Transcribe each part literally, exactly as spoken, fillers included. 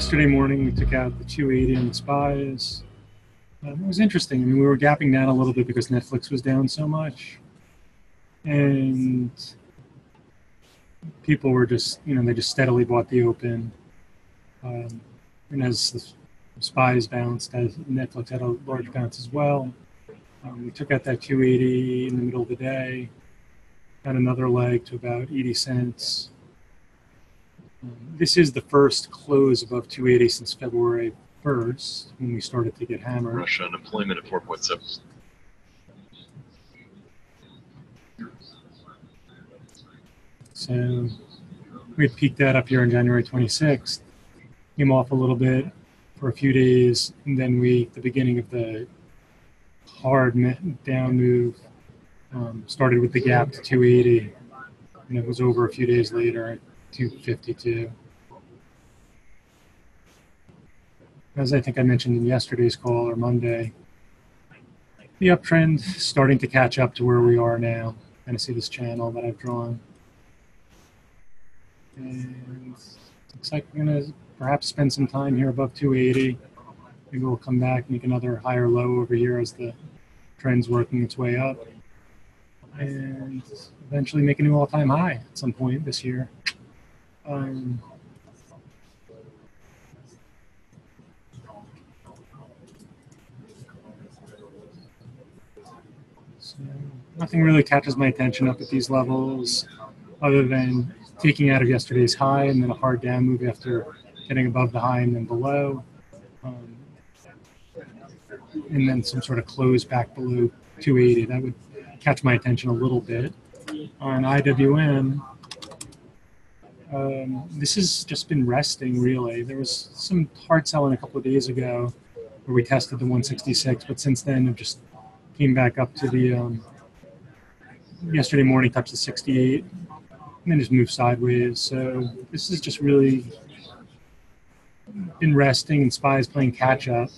yesterday morning, we took out the two eighty and the SPYs. Um, it was interesting. I mean, we were gapping down a little bit because Netflix was down so much. And people were just, you know, they just steadily bought the open. Um, and as the SPYs bounced, as Netflix had a large bounce as well. Um, we took out that two eighty in the middle of the day, got another leg to about eighty cents. Um, this is the first close above two eighty since February first, when we started to get hammered. Russia unemployment at four point seven. So we peaked that up here on January twenty-sixth, came off a little bit for a few days, and then we, the beginning of the hard down move, um, started with the gap to two eighty, and it was over a few days later at two fifty-two. As I think I mentioned in yesterday's call or Monday, the uptrend starting to catch up to where we are now. Kind of see this channel that I've drawn. And looks like we're going to perhaps spend some time here above two eighty. Maybe we'll come back, make another higher low over here as the trend's working its way up. And eventually make a new all-time high at some point this year. Um, so nothing really catches my attention up at these levels other than taking out of yesterday's high and then a hard down move after getting above the high and then below. Um, and then some sort of close back below two eighty. That would catch my attention a little bit. On I W M, um, this has just been resting, really. There was some hard selling a couple of days ago where we tested the one sixty-six, but since then it just came back up to the um, yesterday morning touched the sixty-eight. And then just move sideways. So this is just really been resting, and SPY's playing catch up.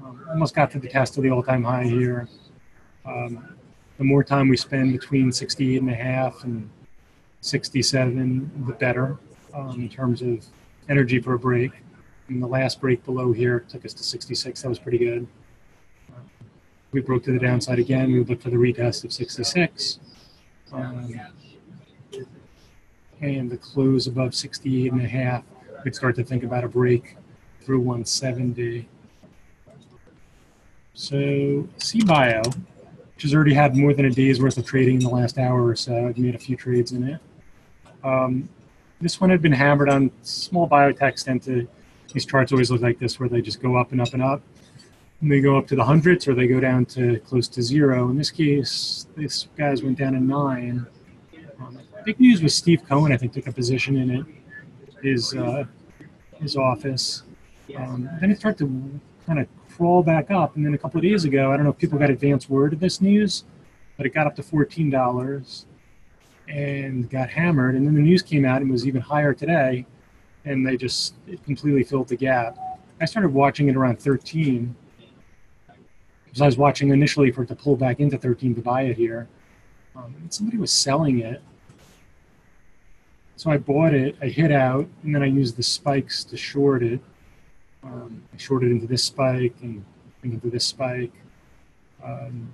Um, almost got to the test of the all-time high here. Um, the more time we spend between sixty-eight and a half and sixty-seven, the better um, in terms of energy for a break. And the last break below here took us to sixty-six. That was pretty good. We broke to the downside again. We looked for the retest of sixty-six. Um, and the close above sixty-eight and a half, we'd start to think about a break through one seventy. So CBio, which has already had more than a day's worth of trading in the last hour or so, I've made a few trades in it. Um, this one had been hammered on. Small biotechs tend to, these charts always look like this, where they just go up and up and up. And they go up to the hundreds or they go down to close to zero. In this case, these guys went down to nine. Um, Big news was Steve Cohen, I think, took a position in it, his, uh, his office. Um, then it started to kind of crawl back up. And then a couple of days ago, I don't know if people got advance word of this news, but it got up to fourteen dollars and got hammered. And then the news came out and was even higher today. And they just it completely filled the gap. I started watching it around thirteen because I was watching initially for it to pull back into thirteen to buy it here. Um, and somebody was selling it. So I bought it, I hit out, and then I used the spikes to short it. Um, I shorted into this spike and into this spike. Um,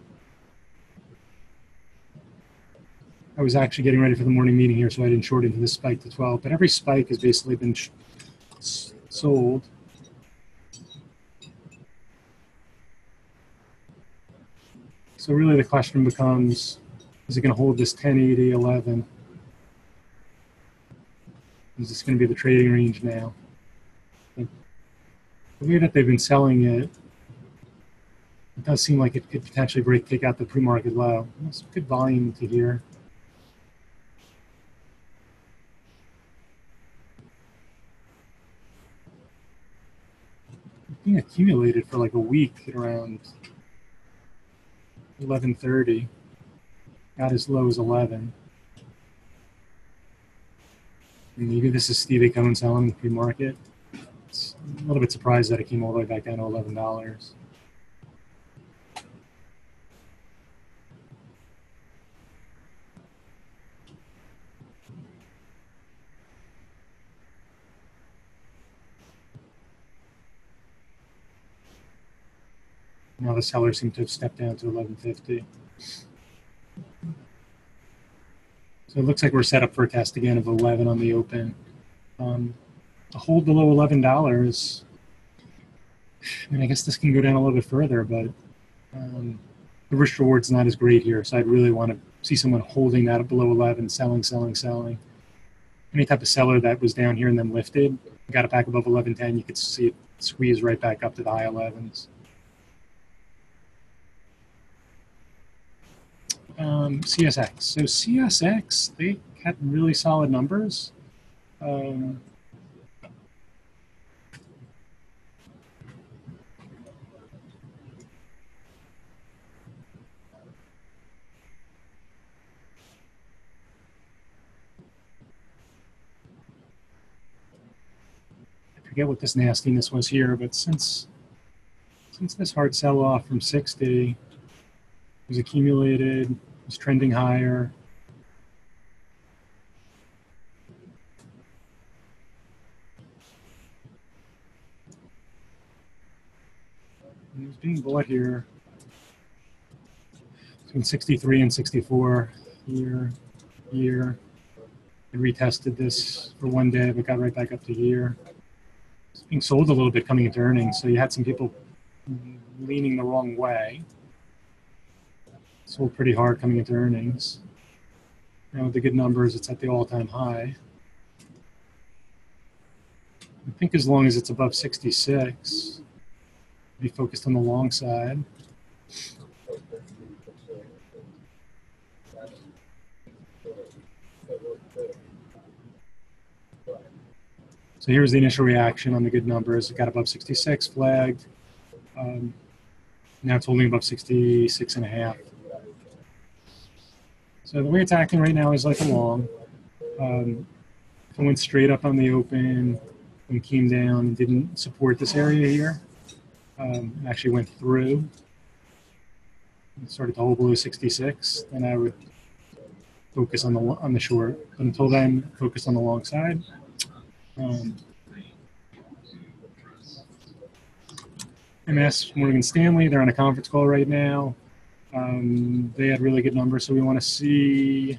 I was actually getting ready for the morning meeting here, so I didn't short into this spike to twelve. But every spike has basically been sh sold. So really the question becomes, is it going to hold this ten, eighty, eleven? Is this going to be the trading range now? But the way that they've been selling it, it does seem like it could potentially break, take out the pre-market low. That's good volume to hear. It's been accumulated for like a week at around eleven thirty. Got as low as eleven. Maybe this is Stevie Cohen selling in the pre-market. It's a little bit surprised that it came all the way back down to eleven dollars. Now the seller seemed to have stepped down to eleven fifty. So it looks like we're set up for a test again of eleven on the open. Um, a hold below eleven dollars. I mean, I guess this can go down a little bit further, but um, the risk reward's not as great here. So I'd really want to see someone holding that up below eleven, selling, selling, selling. Any type of seller that was down here and then lifted, got it back above eleven ten, you could see it squeeze right back up to the high elevens. Um, C S X. So C S X, they had really solid numbers. Um, I forget what this nastiness was here, but since since this hard sell-off from sixty was accumulated, was trending higher. And it was being bought here between sixty-three and sixty-four here, here. I retested this for one day, but got right back up to here. It's being sold a little bit coming into earnings, so you had some people leaning the wrong way. Sold pretty hard coming into earnings. Now with the good numbers, it's at the all-time high. I think as long as it's above sixty-six, be focused on the long side. So here was the initial reaction on the good numbers. It got above sixty-six, flagged. Um, now it's holding above sixty-six and a half. So the way it's acting right now is like a long. Um, it went straight up on the open and came down and didn't support this area here. Um, it actually went through. It started to hold below sixty-six. Then I would focus on the on the short. But until then, focus on the long side. Um, M S, Morgan Stanley, they're on a conference call right now. Um, they had really good numbers, so we want to see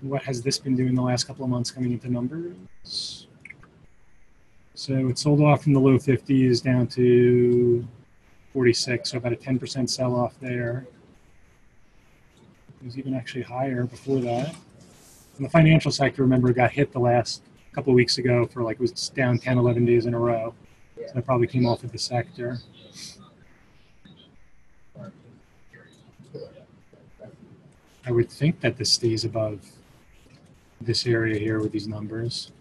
what has this been doing the last couple of months coming into numbers. So it sold off from the low fifties down to forty-six, so about a ten percent sell-off there. It was even actually higher before that. And the financial sector, remember, got hit the last couple of weeks ago for like, it was down ten, eleven days in a row. So that probably came off of the sector. I would think that this stays above this area here with these numbers.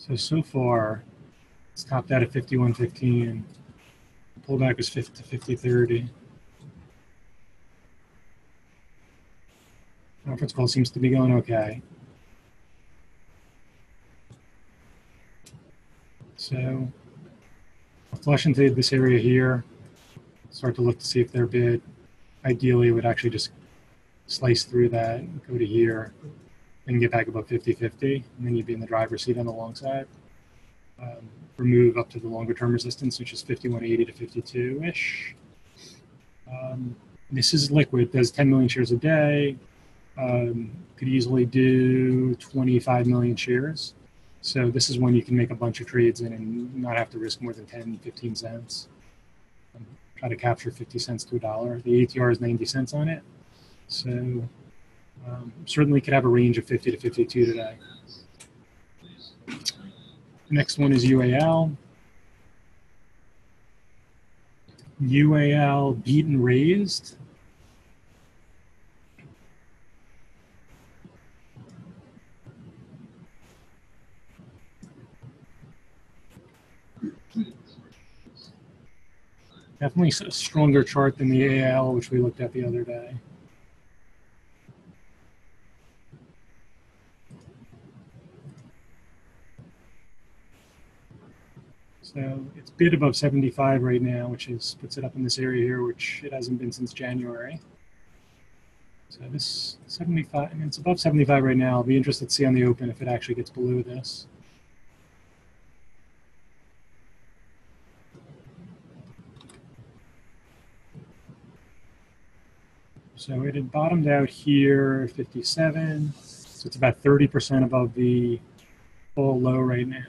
So, so far, it's topped out at fifty-one fifteen. Pullback was fifty to fifty thirty. Conference call seems to be going okay. So, I'll flush into this area here, start to look to see if they're bid. Ideally, it would actually just slice through that and go to here and get back above fifty fifty, and then you'd be in the driver's seat on the long side. Um, remove up to the longer term resistance, which is fifty-one eighty to fifty-two-ish. Um, this is liquid, does ten million shares a day, um, could easily do twenty-five million shares. So this is one you can make a bunch of trades in and not have to risk more than ten, fifteen cents. Um, try to capture fifty cents to a dollar. The A T R is ninety cents on it. So Um, certainly could have a range of fifty to fifty-two today. Next one is U A L. U A L beat and raised. Definitely a stronger chart than the A A L, which we looked at the other day. So it's a bit above seventy-five right now, which is puts it up in this area here, which it hasn't been since January. So this seventy-five, I mean, it's above seventy-five right now. I'll be interested to see on the open if it actually gets below this. So it had bottomed out here at fifty-seven. So it's about thirty percent above the full low right now.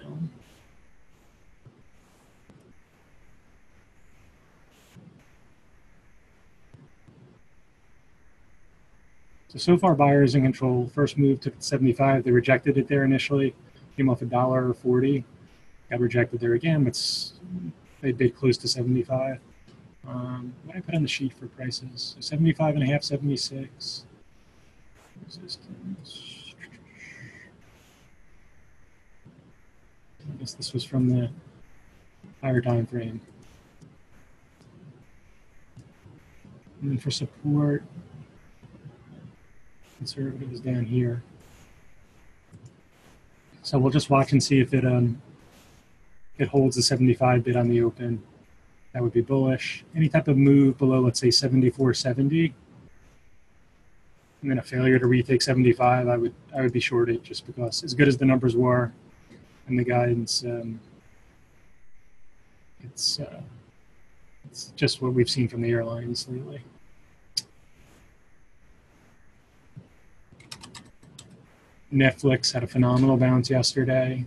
So, so far, buyers in control. First move took seventy-five. They rejected it there initially. Came off a dollar forty. Got rejected there again, but they bid close to seventy-five. Um, what did I put on the sheet for prices? So seventy-five and a half, seventy-six. Resistance. I guess this was from the higher time frame. And then for support, conservative is down here. So we'll just watch and see if it um if it holds the seventy-five bid on the open. That would be bullish. Any type of move below, let's say seventy-four seventy, and then a failure to retake seventy-five, I would I would be shorted, just because as good as the numbers were and the guidance, um, it's uh, it's just what we've seen from the airlines lately. Netflix had a phenomenal bounce yesterday.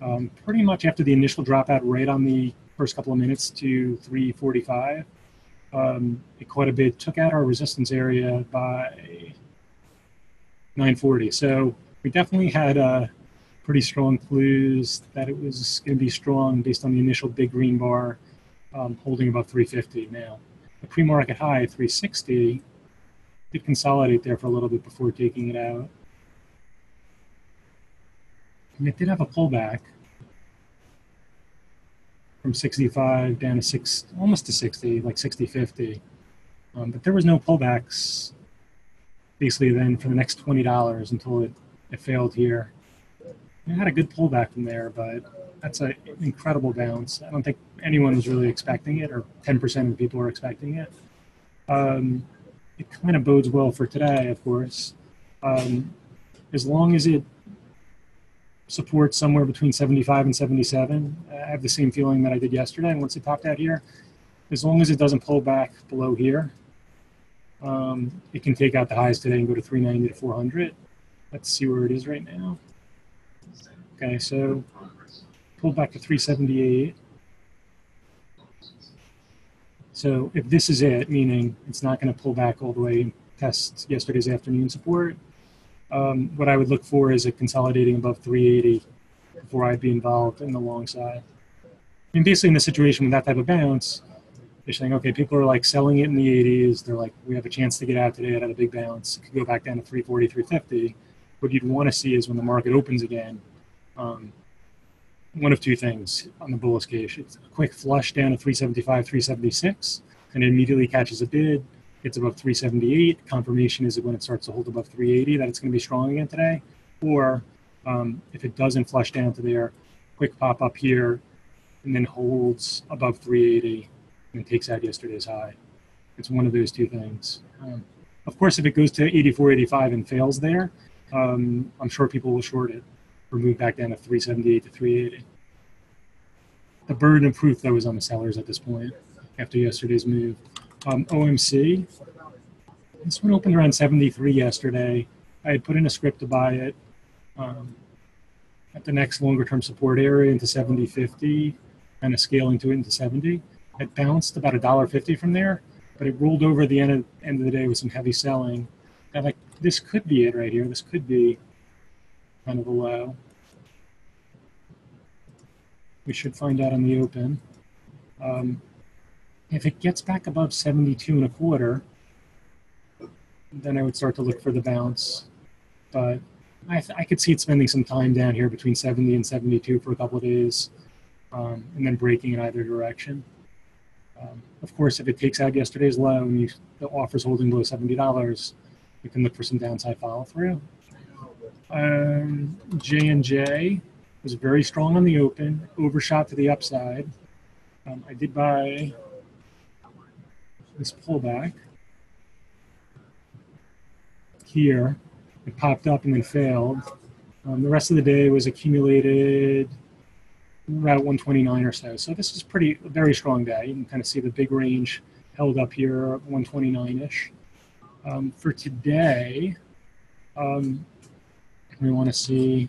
Um, pretty much after the initial dropout, right on the first couple of minutes to three forty-five, um, it caught a bid, took out our resistance area by nine forty. So we definitely had uh, pretty strong clues that it was going to be strong based on the initial big green bar, um, holding above three fifty now. The pre-market high, three sixty, did consolidate there for a little bit before taking it out. And it did have a pullback from sixty-five down to six, almost to sixty, like sixty fifty. Um, but there was no pullbacks basically then for the next twenty dollars until it, it failed here. And it had a good pullback from there, but that's a, an incredible bounce. I don't think anyone was really expecting it, or ten percent of the people were expecting it. Um, it kind of bodes well for today, of course. Um, as long as it support somewhere between seventy-five and seventy-seven. I have the same feeling that I did yesterday. And once it popped out here, as long as it doesn't pull back below here, um, it can take out the highs today and go to three ninety to four hundred. Let's see where it is right now. Okay, so pulled back to three seventy-eight. So if this is it, meaning it's not going to pull back all the way and test yesterday's afternoon support, Um, what I would look for is a consolidating above three eighty before I'd be involved in the long side. And basically in the situation with that type of bounce, they're saying, okay, people are like selling it in the eighties. They're like, we have a chance to get out today out of a big bounce. It could go back down to three forty, three fifty. What you'd want to see is when the market opens again, um, one of two things on the bullish case. It's a quick flush down to three seventy-five, three seventy-six, and it immediately catches a bid. It's above three seventy-eight. Confirmation is when it starts to hold above three eighty that it's going to be strong again today. Or um, if it doesn't flush down to there, quick pop up here and then holds above three eighty and takes out yesterday's high. It's one of those two things. Um, of course, if it goes to eighty-four eighty-five and fails there, um, I'm sure people will short it or move back down to three seventy-eight to three eighty. The burden of proof, though, is on the sellers at this point after yesterday's move. Um, O M C, this one opened around seventy-three yesterday. I had put in a script to buy it um, at the next longer term support area into seventy fifty, kind of scaling to it into seventy. It bounced about a dollar fifty from there, but it rolled over at the end of, end of the day with some heavy selling. And like, this could be it right here. This could be kind of a low. We should find out on the open. Um, If it gets back above seventy-two and a quarter, then I would start to look for the bounce. But I, I could see it spending some time down here between seventy and seventy-two for a couple of days, um, and then breaking in either direction. Um, of course, if it takes out yesterday's low and you, the offer's holding below seventy dollars, you can look for some downside follow through. Um, J and J was very strong on the open, overshot to the upside. Um, I did buy this pullback here. It popped up and then failed. Um, the rest of the day was accumulated around one twenty-nine or so. So this is pretty very strong day. You can kind of see the big range held up here, one twenty-nine-ish. Um, for today, um, we want to see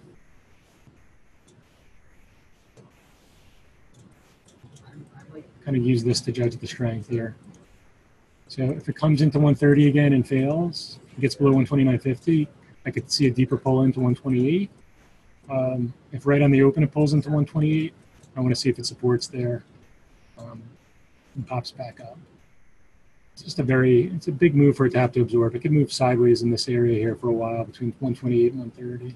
kind of use this to judge the strength here. So if it comes into one thirty again and fails, it gets below one twenty-nine fifty, I could see a deeper pull into one twenty-eight. Um, if right on the open it pulls into one twenty-eight, I want to see if it supports there um, and pops back up. It's just a very, it's a big move for it to have to absorb. It could move sideways in this area here for a while between one twenty-eight and one thirty.